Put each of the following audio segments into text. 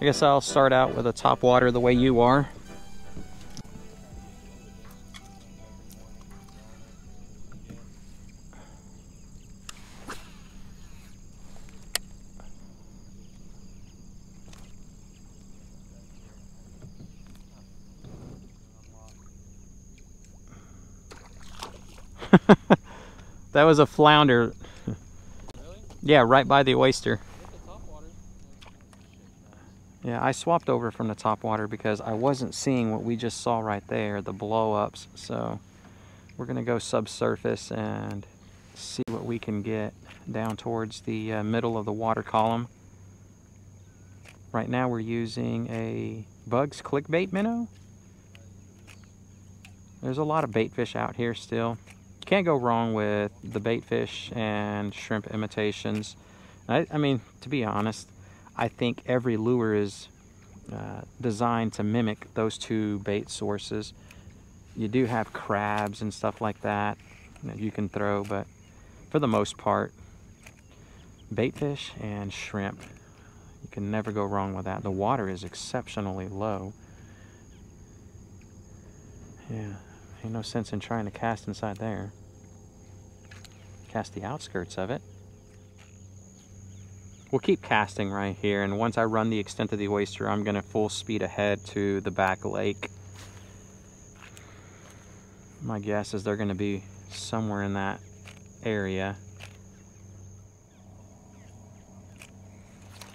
I guess I'll start out with a top water the way you are. That was a flounder. Really? Yeah, right by the oyster. Yeah, I swapped over from the top water because I wasn't seeing what we just saw right there, the blow-ups. So we're going to go subsurface and see what we can get down towards the middle of the water column. Right now we're using a Bugs clickbait minnow. There's a lot of bait fish out here still. You can't go wrong with the bait fish and shrimp imitations. I mean, to be honest, I think every lure is designed to mimic those two bait sources. You do have crabs and stuff like that that you can throw, but for the most part, bait fish and shrimp, you can never go wrong with that. The water is exceptionally low. Yeah. Ain't no sense in trying to cast inside there. Cast the outskirts of it. We'll keep casting right here, and once I run the extent of the oyster, I'm gonna full speed ahead to the back lake. My guess is they're gonna be somewhere in that area.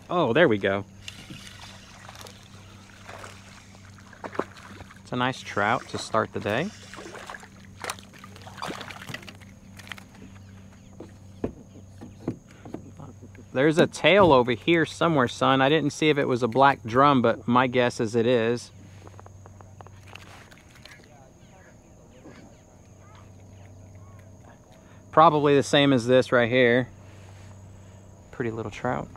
Oh, there we go. It's a nice trout to start the day. There's a tail over here somewhere, son. I didn't see if it was a black drum, but my guess is it is. Probably the same as this right here. Pretty little trout.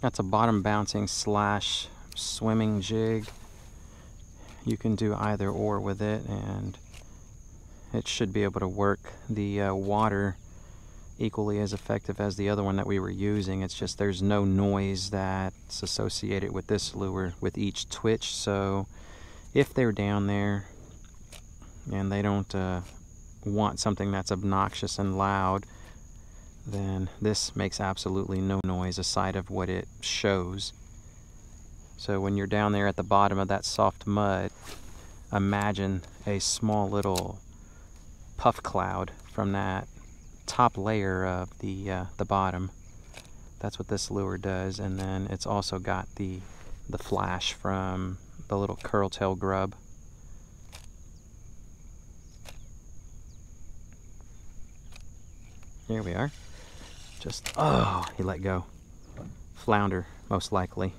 That's a bottom bouncing slash swimming jig. You can do either or with it, and it should be able to work the water equally as effective as the other one that we were using. It's just there's no noise that's associated with this lure with each twitch, so if they're down there and they don't want something that's obnoxious and loud, then this makes absolutely no noise aside of what it shows. So when you're down there at the bottom of that soft mud, imagine a small little puff cloud from that top layer of the bottom. That's what this lure does, and then it's also got the flash from the little curltail grub. Here we are. Just, oh, he let go. Flounder, most likely.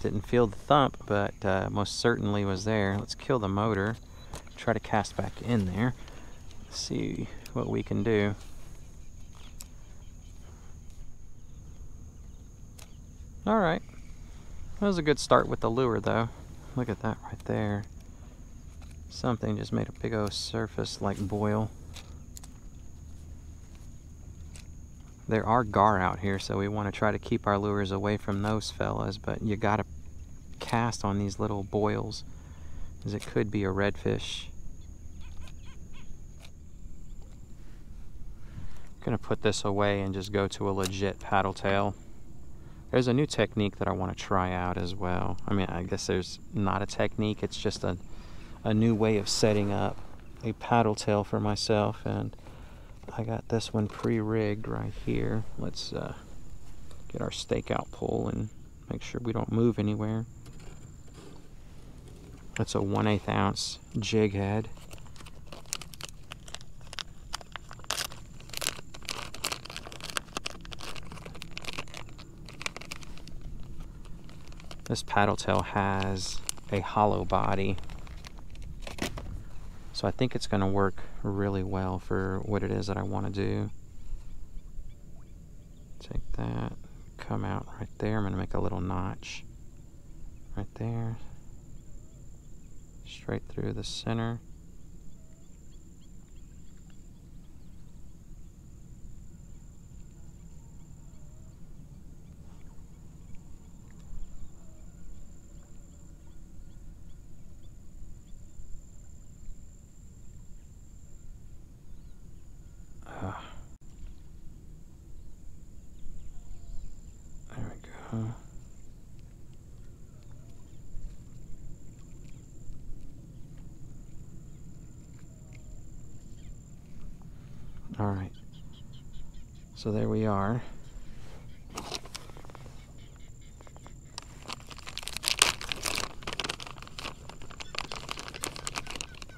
Didn't feel the thump, but most certainly was there. Let's kill the motor. Try to cast back in there. See what we can do. All right. That was a good start with the lure, though. Look at that right there. Something just made a big old surface like boil. There are gar out here, so we want to try to keep our lures away from those fellas, but you gotta cast on these little boils, because it could be a redfish. I'm gonna put this away and just go to a legit paddle tail. There's a new technique that I want to try out as well. I mean, I guess there's not a technique, it's just a new way of setting up a paddle tail for myself, and I got this one pre-rigged right here. Let's get our stakeout pole and make sure we don't move anywhere. That's a 1/8 ounce jig head. This paddle tail has a hollow body. So I think it's going to work really well for what it is that I want to do. Take that, come out right there. I'm going to make a little notch right there, straight through the center. All right, so there we are.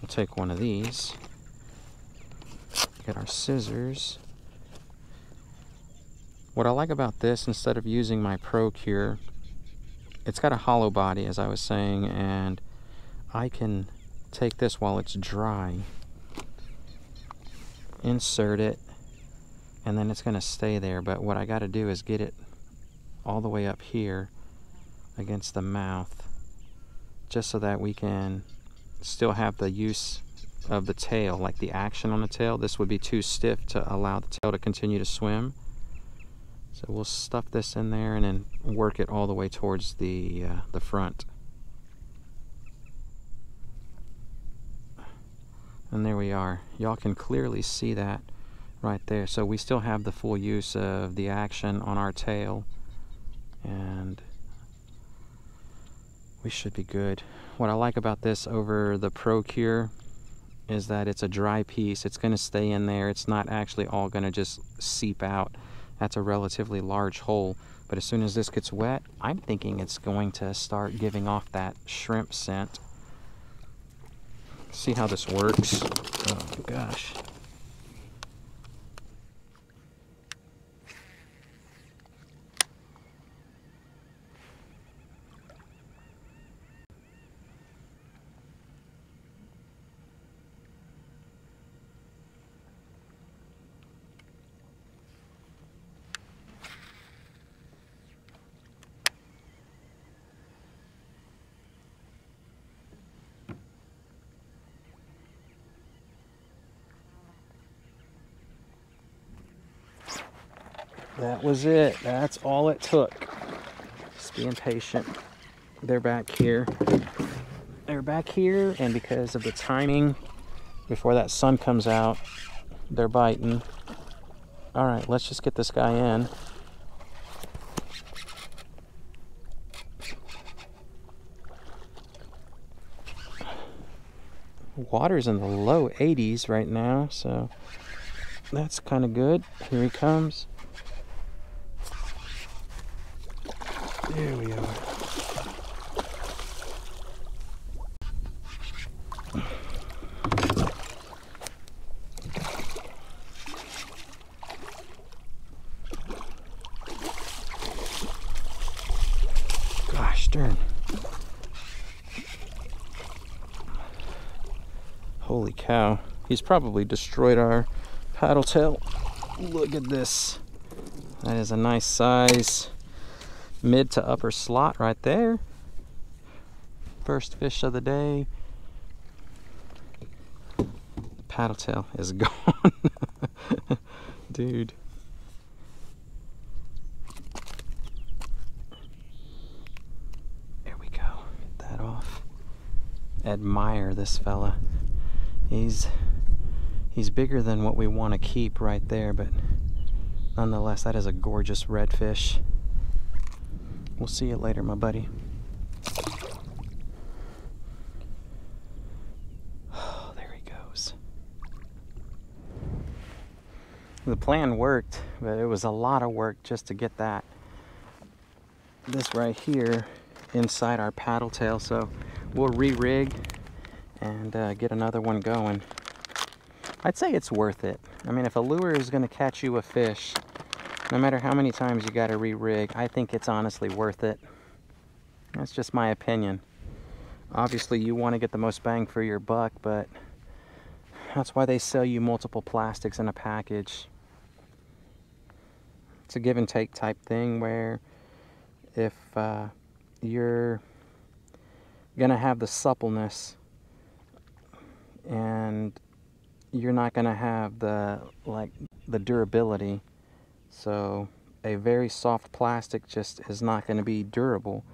We'll take one of these, get our scissors. What I like about this, instead of using my Pro Cure, it's got a hollow body, as I was saying, and I can take this while it's dry, insert it, and then it's going to stay there. But what I got to do is get it all the way up here against the mouth, just so that we can still have the use of the tail, like the action on the tail. This would be too stiff to allow the tail to continue to swim, so we'll stuff this in there and then work it all the way towards the front. And there we are. Y'all can clearly see that right there. So we still have the full use of the action on our tail, and we should be good. What I like about this over the Pro Cure is that it's a dry piece. It's going to stay in there. It's not actually all going to just seep out. That's a relatively large hole. But as soon as this gets wet, I'm thinking it's going to start giving off that shrimp scent. See how this works. Oh gosh. That was it. That's all it took. Just being patient. They're back here. They're back here, and because of the timing, before that sun comes out, they're biting. All right, let's just get this guy in. Water's in the low 80s right now, so that's kind of good. Here he comes. There we are. Gosh darn. Holy cow. He's probably destroyed our paddle tail. Look at this. That is a nice size. Mid to upper slot right there. First fish of the day. The paddle tail is gone. Dude. There we go. Get that off. Admire this fella. He's bigger than what we want to keep right there, but nonetheless, that is a gorgeous redfish. We'll see you later, my buddy. Oh, there he goes. The plan worked, but it was a lot of work just to get that. This right here inside our paddle tail, so we'll re-rig and get another one going. I'd say it's worth it. I mean, if a lure is going to catch you a fish, no matter how many times you gotta re-rig, I think it's honestly worth it. That's just my opinion. Obviously you want to get the most bang for your buck, but That's why they sell you multiple plastics in a package. It's a give and take type thing where if you're gonna have the suppleness and you're not gonna have the the durability, so a very soft plastic just is not going to be durable.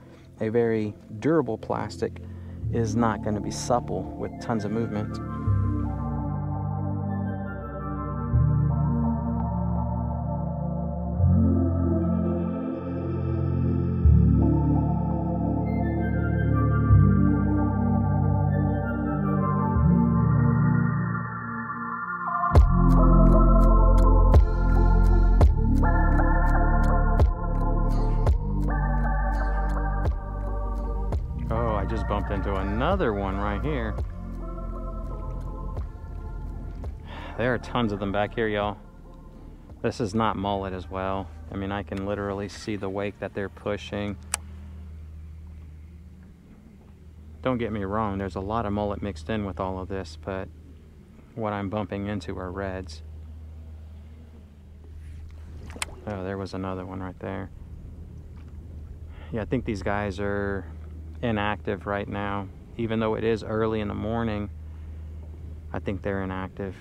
A very durable plastic is not going to be supple with tons of movement. Just bumped into another one right here. There are tons of them back here, y'all. This is not mullet as well. I mean, I can literally see the wake that they're pushing. Don't get me wrong, there's a lot of mullet mixed in with all of this, but what I'm bumping into are reds. Oh, there was another one right there. Yeah, I think these guys are inactive right now. Even though it is early in the morning, I think they're inactive.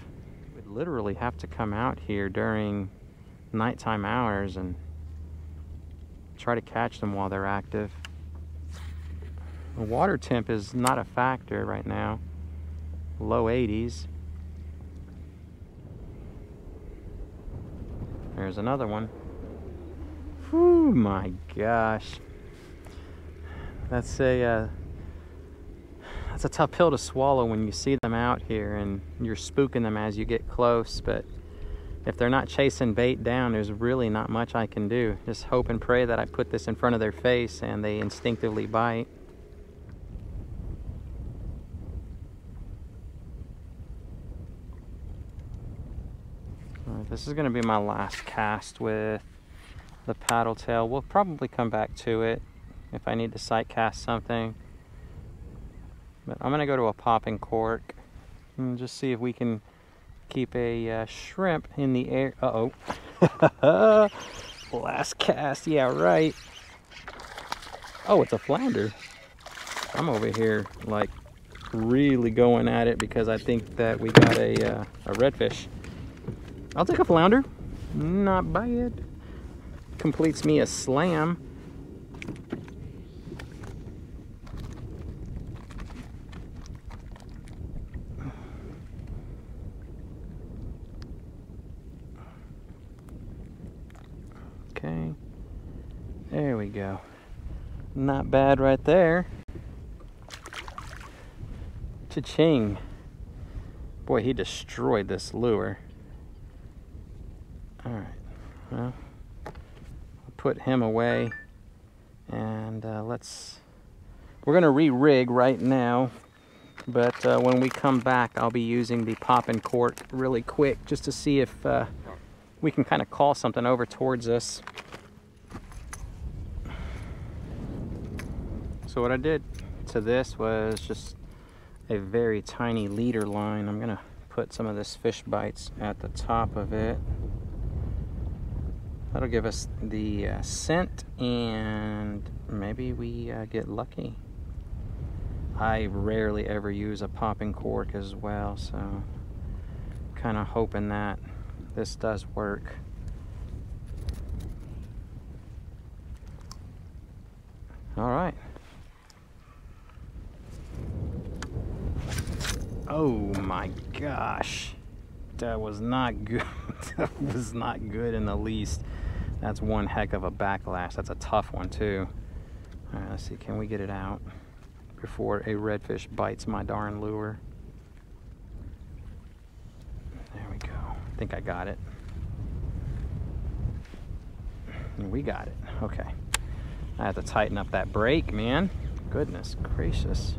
You would literally have to come out here during nighttime hours and try to catch them while they're active. The water temp is not a factor right now. Low 80s. There's another one. Oh my gosh. That's a tough pill to swallow when you see them out here and you're spooking them as you get close, but if they're not chasing bait down, there's really not much I can do. Just hope and pray that I put this in front of their face and they instinctively bite. All right, this is going to be my last cast with the paddle tail. We'll probably come back to it if I need to sight cast something. But I'm gonna go to a popping cork and just see if we can keep a shrimp in the air. Uh-oh. Last cast, yeah, right. Oh, it's a flounder. I'm over here like really going at it because I think that we got a redfish. I'll take a flounder, not bad. Completes me a slam. Okay, there we go. Not bad right there. Cha-ching. Boy, he destroyed this lure. All right, well, I'll put him away and we're gonna re-rig right now, but when we come back, I'll be using the popping cork really quick just to see if we can kind of call something over towards us. So what I did to this was just a very tiny leader line. I'm gonna put some of this fish bites at the top of it. That'll give us the scent, and maybe we get lucky. I rarely ever use a popping cork as well, so kind of hoping that this does work. All right. Oh my gosh. That was not good. That was not good in the least. That's one heck of a backlash. That's a tough one too. All right, let's see. Can we get it out before a redfish bites my darn lure? I think I got it. We got it. Okay. I have to tighten up that brake, man. Goodness gracious.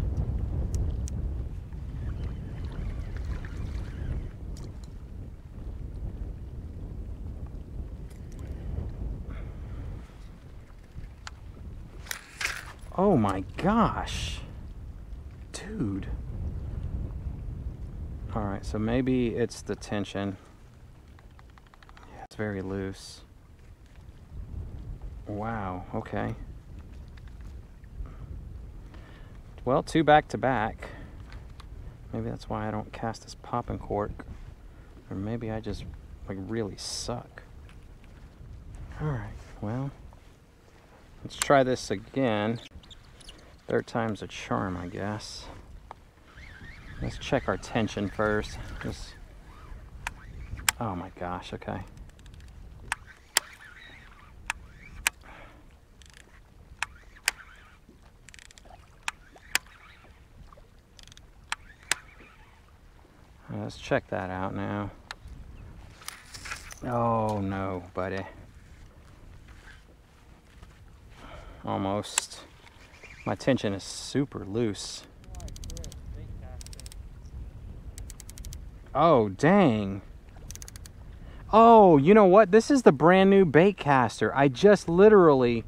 Oh my gosh. Dude. All right, so maybe it's the tension. Yeah, it's very loose. Wow, okay. Well, two back to back. Maybe that's why I don't cast this popping cork. Or maybe I just like really suck. All right, well, let's try this again. Third time's a charm, I guess. Let's check our tension first. Just, oh my gosh, okay. Let's check that out now. Oh no, buddy. Almost. My tension is super loose. Oh, dang. Oh, you know what? This is the brand new bait caster. I just literally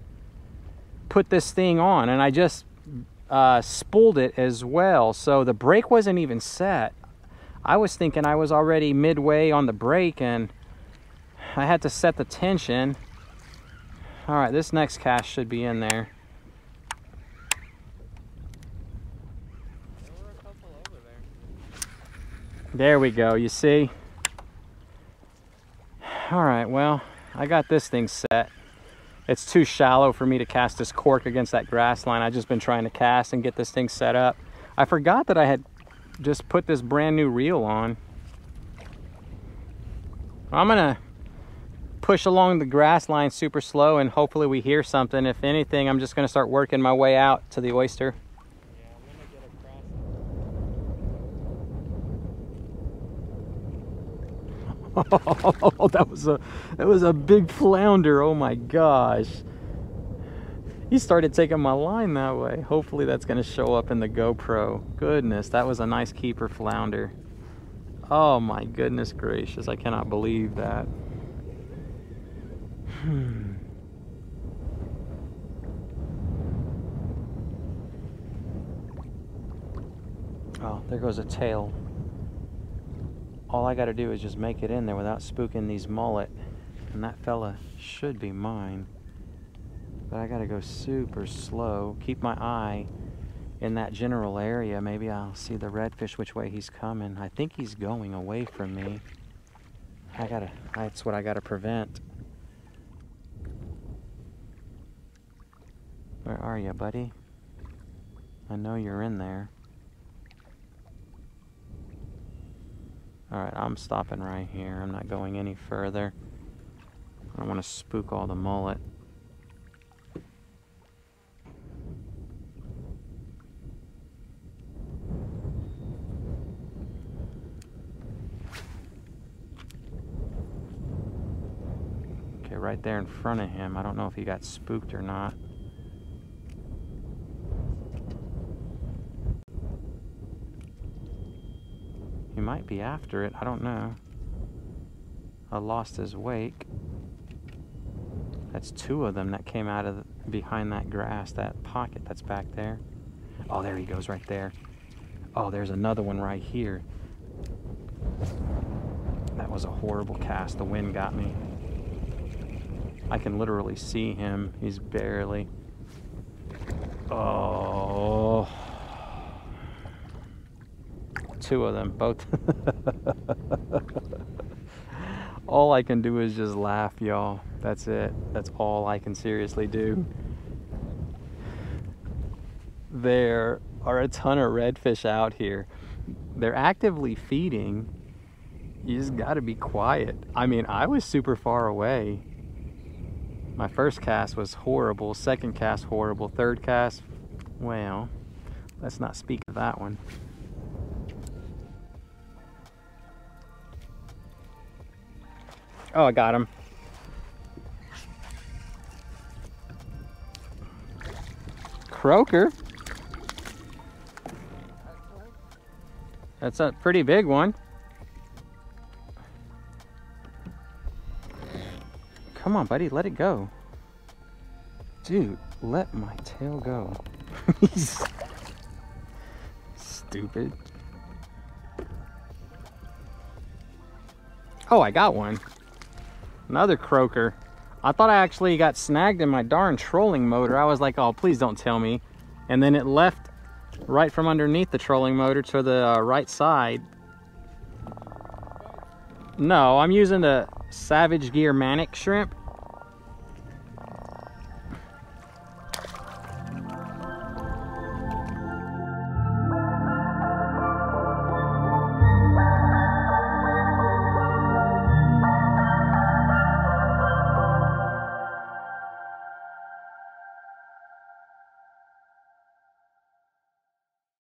put this thing on and I just spooled it as well. So the break wasn't even set. I was thinking I was already midway on the break and I had to set the tension. All right, this next cast should be in there. There were a couple over there. There we go, you see? All right, well, I got this thing set. It's too shallow for me to cast this cork against that grass line. I've just been trying to cast and get this thing set up. I forgot that I had just put this brand new reel on. I'm gonna push along the grass line super slow and hopefully we hear something. If anything, I'm just gonna start working my way out to the oyster. Yeah, I'm gonna get across. Oh, that was a big flounder. Oh my gosh. He started taking my line that way. Hopefully that's gonna show up in the GoPro. Goodness, that was a nice keeper flounder. Oh my goodness gracious, I cannot believe that. Oh, there goes a tail. All I gotta do is just make it in there without spooking these mullet. And that fella should be mine. But I gotta go super slow. Keep my eye in that general area. Maybe I'll see the redfish, which way he's coming. I think he's going away from me. That's what I gotta prevent. Where are you, buddy? I know you're in there. All right, I'm stopping right here. I'm not going any further. I don't wanna spook all the mullet. Right there in front of him. I don't know if he got spooked or not. He might be after it. I don't know. I lost his wake. That's two of them that came out of behind that grass, that pocket that's back there. Oh, there he goes right there. Oh, there's another one right here. That was a horrible cast. The wind got me. I can literally see him. He's barely. Oh. Two of them, both. All I can do is just laugh, y'all. That's it. That's all I can seriously do. There are a ton of redfish out here. They're actively feeding. You just gotta be quiet. I mean, I was super far away. My first cast was horrible, second cast horrible, third cast, well, let's not speak of that one. Oh, I got him. Croaker. That's a pretty big one. Come on, buddy, let it go. Dude, let my tail go. He's stupid. Oh, I got one. Another croaker. I thought I actually got snagged in my darn trolling motor. I was like, oh, please don't tell me. And then it left right from underneath the trolling motor to the right side. No, I'm using the Savage Gear Manic Shrimp.